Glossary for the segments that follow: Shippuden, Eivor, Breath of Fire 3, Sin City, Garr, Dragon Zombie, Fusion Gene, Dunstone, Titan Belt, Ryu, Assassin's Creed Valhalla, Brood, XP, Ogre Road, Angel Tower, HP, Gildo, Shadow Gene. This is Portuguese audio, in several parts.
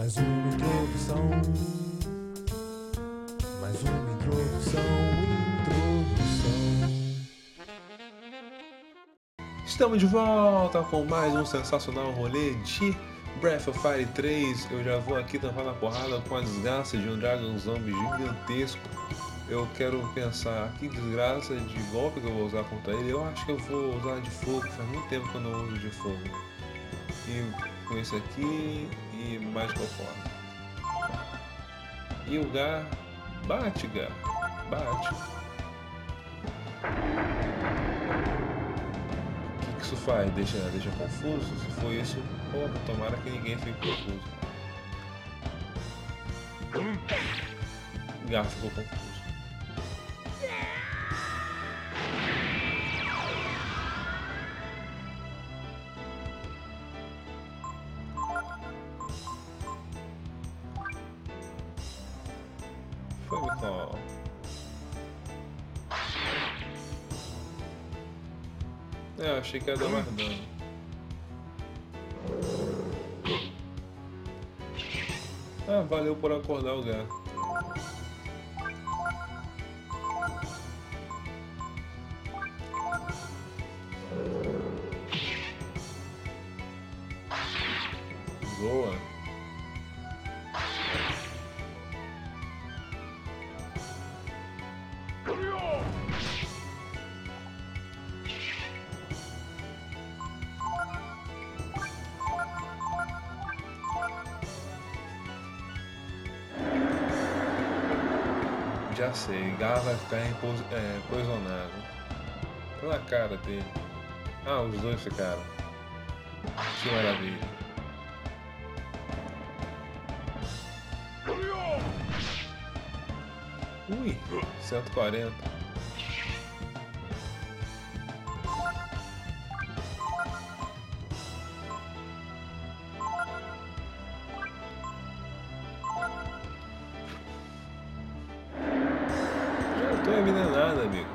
Mais uma introdução. Estamos de volta com mais um sensacional rolê de Breath of Fire 3. Eu já vou aqui tampar na porrada com a desgraça de um Dragon Zombie gigantesco. Eu quero pensar que desgraça de golpe que eu vou usar contra ele. Eu acho que eu vou usar de fogo, faz muito tempo que eu não uso de fogo. E com isso aqui e mais conforme. E o Garr bate, O que isso faz? Deixa confuso? Se for isso, porra, tomara que ninguém fique confuso. Garr ficou confuso. É, achei que ia dar mais dano. Ah, valeu por acordar o Garr. Boa. Já sei, Garr vai ficar poisonado. Tá na cara dele. Ah, os dois ficaram. Que maravilha. Ui, 140. Envenenado, amigo.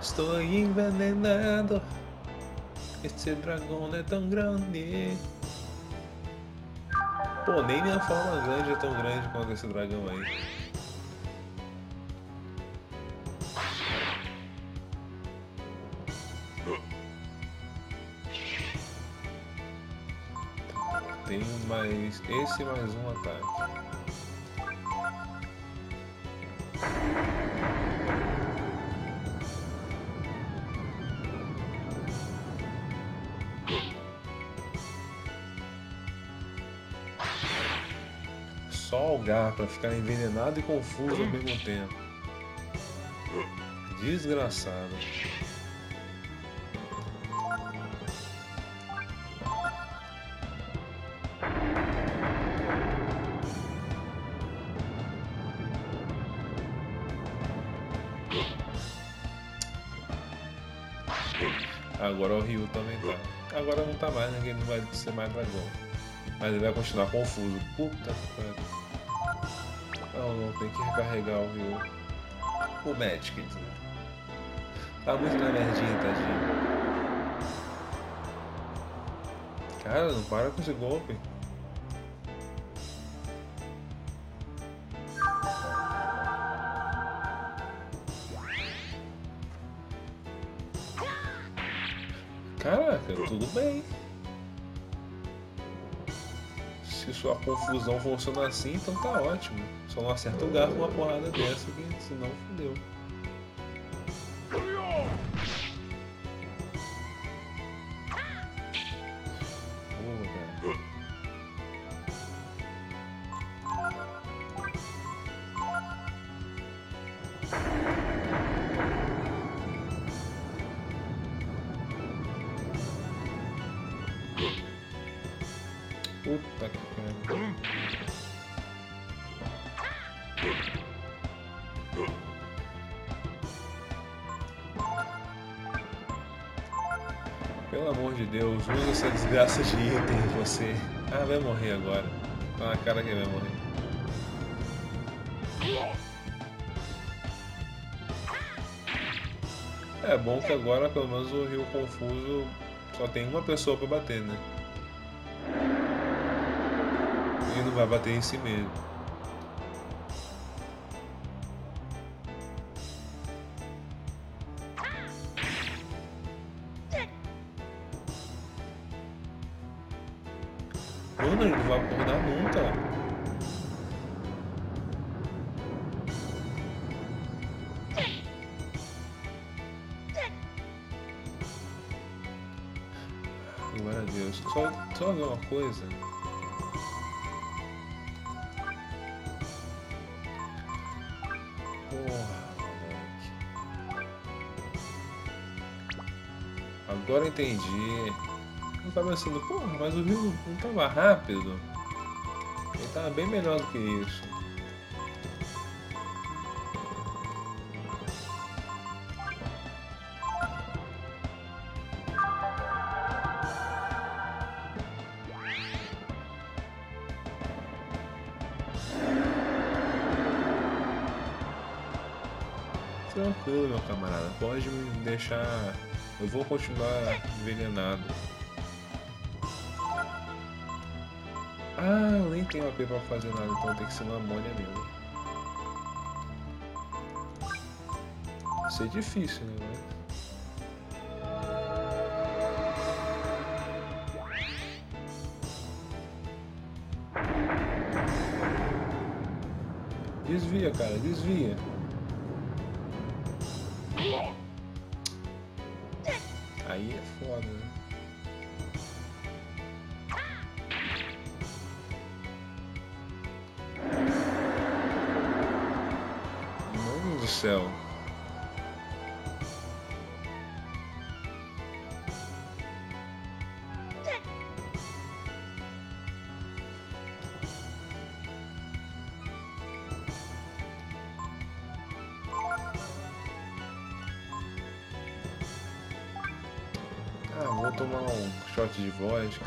Estou envenenado. Esse dragão não é tão grande. Pô, nem minha forma grande é tão grande quanto esse dragão aí. Tem mais esse mais um ataque. Só o Garr pra ficar envenenado e confuso ao mesmo tempo. Desgraçado. Agora o Ryu também tá. Agora não tá mais, né? Ele não vai ser mais dragão. Mas ele vai continuar confuso. Puta que pariu. Não, tem que recarregar o Ryu. O Magic, quer dizer. Tá muito na merdinha, tadinho. Cara, não para com esse golpe. Caraca, tudo bem. Se sua confusão funciona assim, então tá ótimo. Só não acerta o Garr com uma porrada dessa, que senão fudeu. Puta que pariu. Pelo amor de Deus, usa essa desgraça de item de você. Ah, vai morrer agora. Tá na cara que vai morrer. É bom que agora pelo menos o Ryu confuso só tem uma pessoa pra bater, né? e não vai bater em si mesmo. Mano, ele não vai acordar nunca. Glória a Deus. Só ver uma coisa. Porra, moleque. Agora entendi. Eu tava pensando, porra, mas o Ryu não tava rápido. Ele tava bem melhor do que isso. Tranquilo, meu camarada, pode me deixar, eu vou continuar envenenado. Ah, eu nem tenho AP pra fazer nada, então tem que ser uma amônia mesmo. Vai ser difícil, né? Desvia, cara, desvia. Aí é foda, né? Mano do céu. Vou tomar um shot de vodka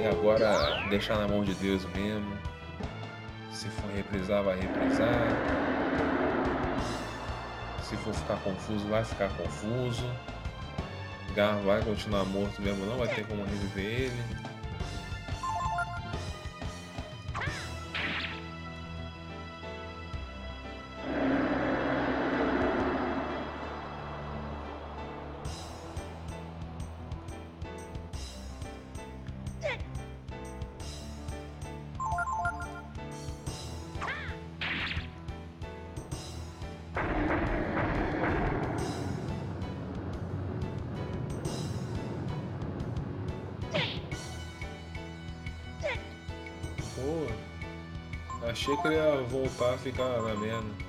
e agora deixar na mão de Deus mesmo. Se for reprisar, vai reprisar. Se for ficar confuso, vai ficar confuso. Garr vai continuar morto mesmo, não vai ter como reviver ele. Achei que ele ia voltar a ficar na merda.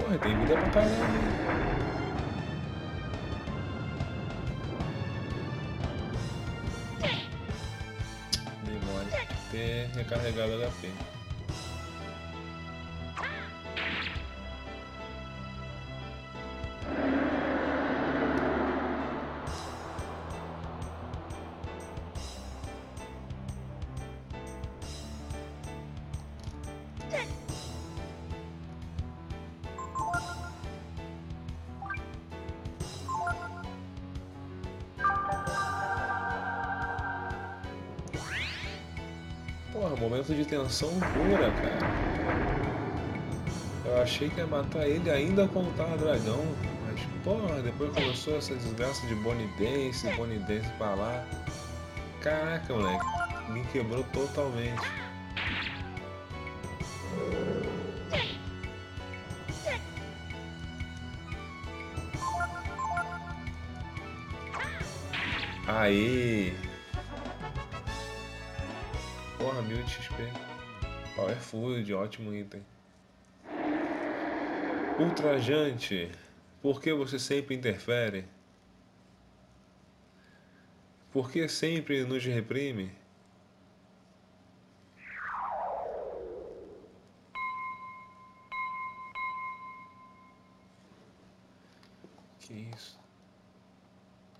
Porra, tem vida pra caramba. Demônio. Ter recarregado o HP. Porra, momento de tensão pura, cara. Eu achei que ia matar ele ainda quando tava dragão. Mas, porra, depois começou essa desgraça de Bonidense pra lá. Caraca, moleque, me quebrou totalmente. Aê! Porra, 1000 de XP. Power Food, ótimo item. Ultrajante, por que você sempre interfere? Por que sempre nos reprime? Que isso?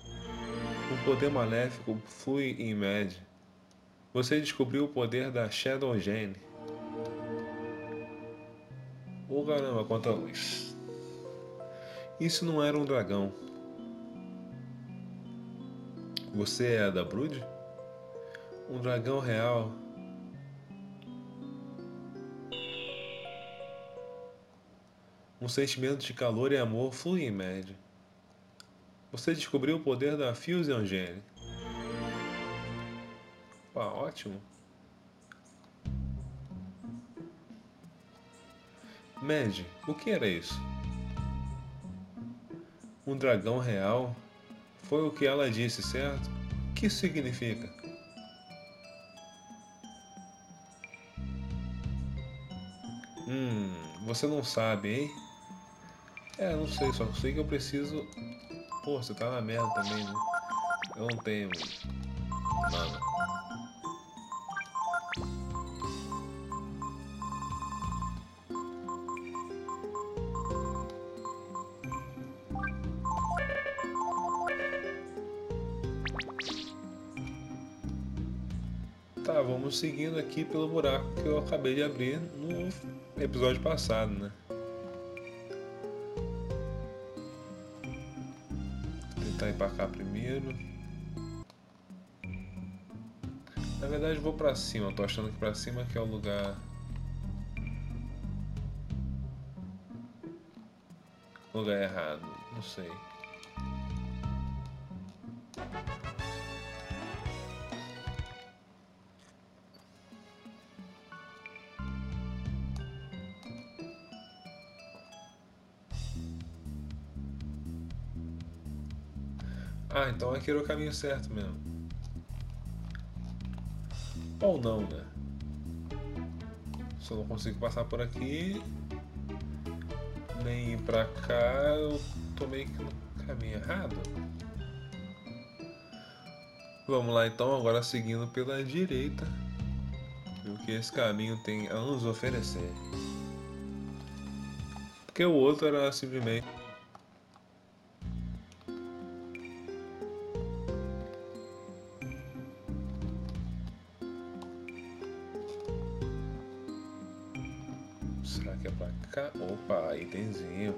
O poder maléfico flui em Mad. Você descobriu o poder da Shadow Gene. Ô caramba, quanta luz. Isso não era um dragão. Você é da Brood? Um dragão real. Um sentimento de calor e amor flui em Mad. Você descobriu o poder da Fusion Gene. Pá, ótimo. Mad, o que era isso? Um dragão real? Foi o que ela disse, certo? O que isso significa? Você não sabe, hein? É, não sei, só sei que eu preciso... Pô, você tá na merda também, né? Eu não tenho... nada. Tá, vamos seguindo aqui pelo buraco que eu acabei de abrir no episódio passado, né? Vou tentar ir pra cá primeiro. Na verdade vou pra cima, tô achando que pra cima que é o lugar... lugar errado, não sei. Ah, então aqui era o caminho certo mesmo. Ou não, né? Se eu não consigo passar por aqui, nem ir pra cá, eu tô meio que no caminho errado. Vamos lá então, agora seguindo pela direita. O que esse caminho tem a nos oferecer. Porque o outro era simplesmente... Será que é pra cá? Opa, itemzinho.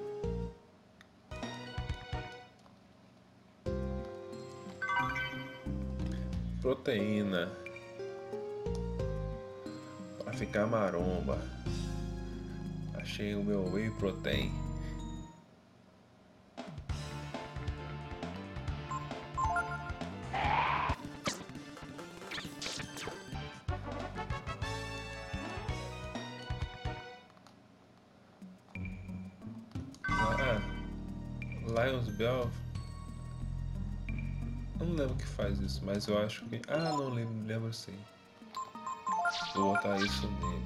Proteína. Pra ficar maromba. Achei o meu whey protein. Eu não lembro que faz isso, mas eu acho que... Ah, não lembro, lembro sim. Vou botar isso nele.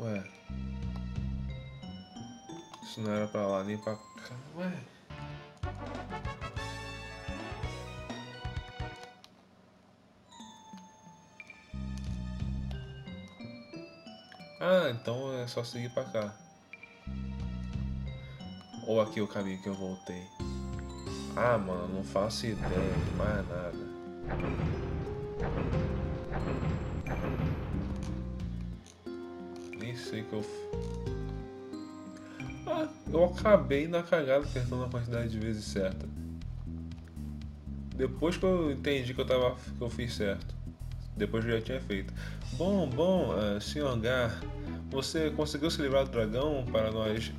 Ué. Isso não era pra lá nem pra cá. Ué. Ah, então é só seguir pra cá. Ou aqui é o caminho que eu voltei. Ah, mano, não faço ideia de mais nada. Nem sei que eu... Ah, eu acabei na cagada apertando a quantidade de vezes certa. Depois que eu entendi que eu fiz certo. Depois que eu já tinha feito. Bom, Sr. Garr, você conseguiu se livrar do dragão para nós?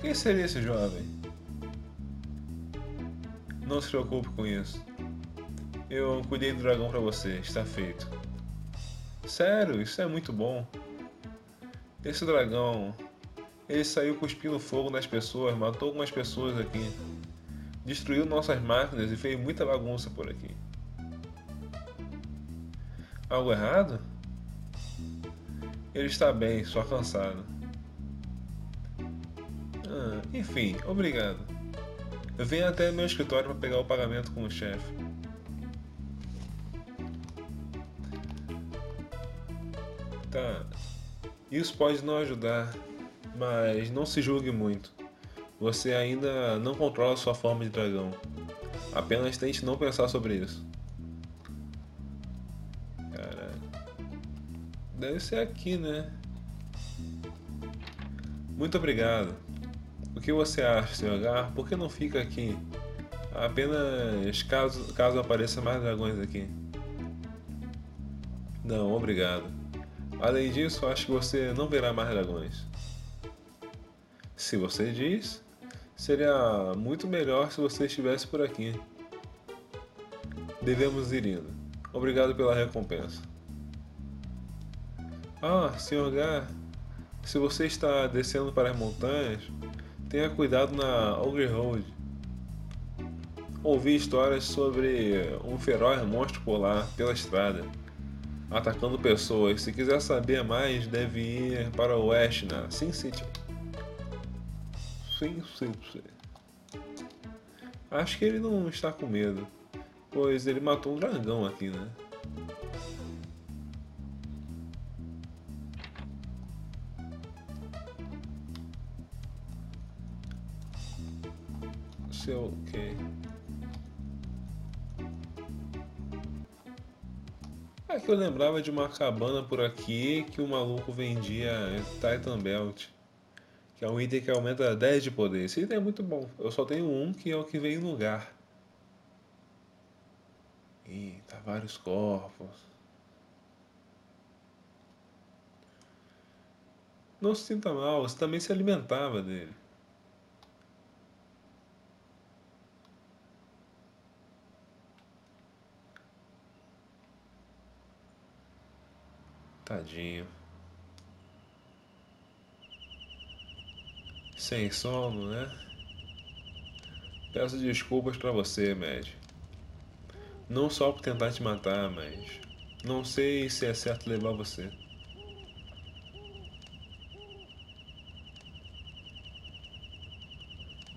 Quem seria esse jovem? Não se preocupe com isso. Eu cuidei do dragão para você, está feito. Sério, isso é muito bom. Esse dragão, ele saiu cuspindo fogo nas pessoas, matou algumas pessoas aqui. Destruiu nossas máquinas e fez muita bagunça por aqui. Algo errado? Ele está bem, só cansado. Enfim, obrigado. Eu vim até meu escritório para pegar o pagamento com o chefe. Tá. Isso pode não ajudar, mas não se julgue muito. Você ainda não controla sua forma de dragão. Apenas tente não pensar sobre isso. Deve ser aqui, né? Muito obrigado. O que você acha, Sr. Garr? Por que não fica aqui? Apenas caso apareça mais dragões aqui. Não, obrigado. Além disso, acho que você não verá mais dragões. Se você diz, seria muito melhor se você estivesse por aqui. Devemos ir indo. Obrigado pela recompensa. Ah, Sr. Garr, se você está descendo para as montanhas, tenha cuidado na Ogre Road. Ouvi histórias sobre um feroz monstro polar pela estrada, atacando pessoas. Se quiser saber mais, deve ir para o oeste, na Sin City. Sin City. Acho que ele não está com medo, pois ele matou um dragão aqui, né? Ok. É que eu lembrava de uma cabana por aqui que o maluco vendia Titan Belt, que é um item que aumenta 10 de poder. Esse item é muito bom. Eu só tenho um, que é o que veio no lugar. Eita, vários corpos. Não se sinta mal, você também se alimentava dele. Tadinho. Sem sono, né? Peço desculpas pra você, Mad. Não só por tentar te matar, mas não sei se é certo levar você.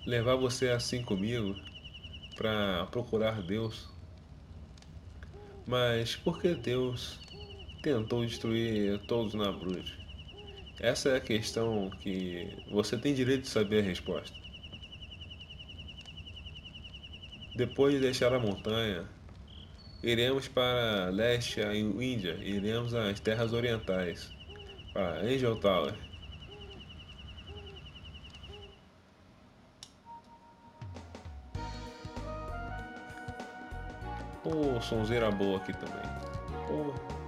Levar você assim comigo pra procurar Deus? Mas por que Deus tentou destruir todos na Brood? Essa é a questão que você tem direito de saber a resposta. Depois de deixar a montanha, iremos para leste, a Índia, iremos às terras orientais, para Angel Tower. Oh, sonzeira boa aqui também. Oh.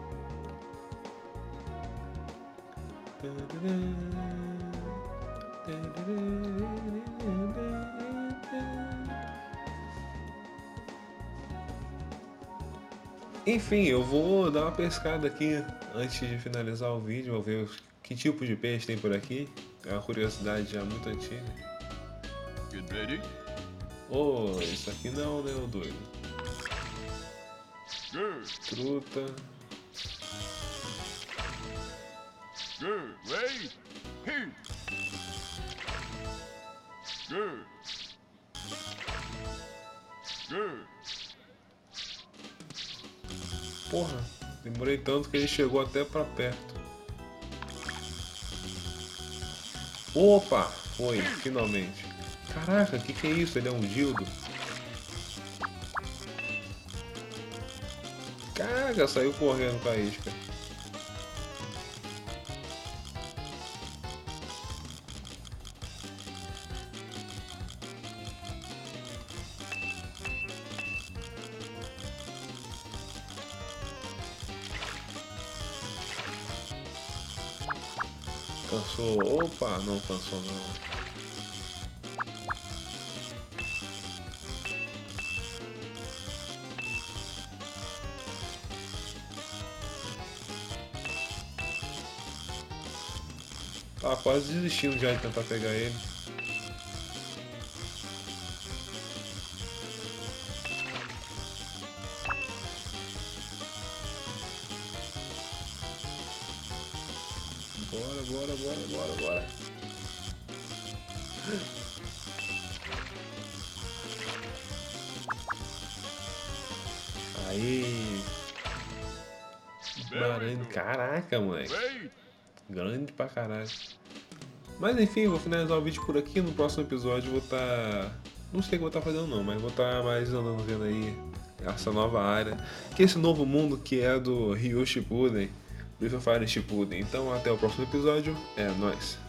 Enfim, eu vou dar uma pescada aqui antes de finalizar o vídeo, vou ver que tipo de peixe tem por aqui. É uma curiosidade já muito antiga. Oh, isso aqui não, né, o doido? Truta. Porra, demorei tanto que ele chegou até pra perto. Opa, foi, finalmente. Caraca, que é isso? Ele é um Gildo. Caraca, saiu correndo com a isca. Cansou? Opa, não cansou não. Tá quase desistindo já de tentar pegar ele. Bora, bora, bora, bora, bora. Aí. Baralho. Caraca, moleque. Grande pra caralho. Mas enfim, vou finalizar o vídeo por aqui. No próximo episódio vou estar... Não sei o que vou estar fazendo não, mas vou estar mais andando vendo aí essa nova área. Que é esse novo mundo que é do Ryu Shippuden. Breath of Fire Shippuden. Então até o próximo episódio. É nóis.